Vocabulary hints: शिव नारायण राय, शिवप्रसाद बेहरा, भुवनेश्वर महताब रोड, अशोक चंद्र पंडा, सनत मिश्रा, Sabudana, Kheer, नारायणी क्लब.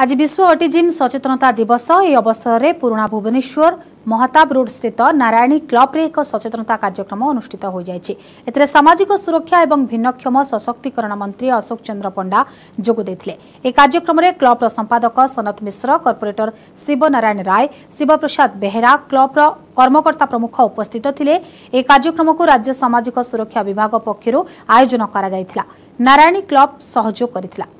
आज विश्व ऑटिज्म सचेतनता दिवस। यह अवसर में पुराना भुवनेश्वर महताब रोड स्थित नारायणी क्लब रे एक सचेतनता कार्यक्रम अनुष्ठित हो जायछि। एतरे सामाजिक सुरक्षा एवं भिन्नक्षम सशक्तिकरण मंत्री अशोक चंद्र पंडा जोग देथिले। ए कार्यक्रम रे क्लब रो संपादक सनत मिश्रा, कॉर्पोरेटर शिव नारायण राय, शिवप्रसाद बेहरा, क्लब रो कर्मकर्ता प्रमुख उपस्थित थिले। ए कार्यक्रम को राज्य सामाजिक सुरक्षा विभाग पक्षरु आयोजन करा जायथिला। नारायणी क्लब सहयोग करिथिला।